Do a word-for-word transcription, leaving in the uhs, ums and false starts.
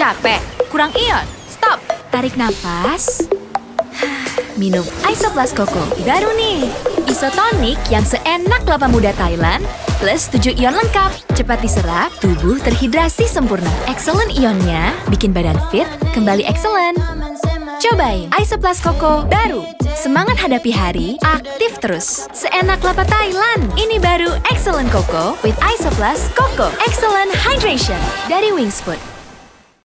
capek. Kurang ion. Stop. Tarik nafas. Minum isoplus koko. Baru nih. Isotonik yang seenak kelapa muda Thailand. Plus tujuh ion lengkap. Cepat diserap. Tubuh terhidrasi sempurna. Excellent ionnya. Bikin badan fit. Kembali excellent. Cobain isoplus koko baru. Semangat hadapi hari, aktif terus. Seenak kelapa Thailand. Ini baru Excellent Coco with isoplus koko. Excellent Hydration dari Wings Food.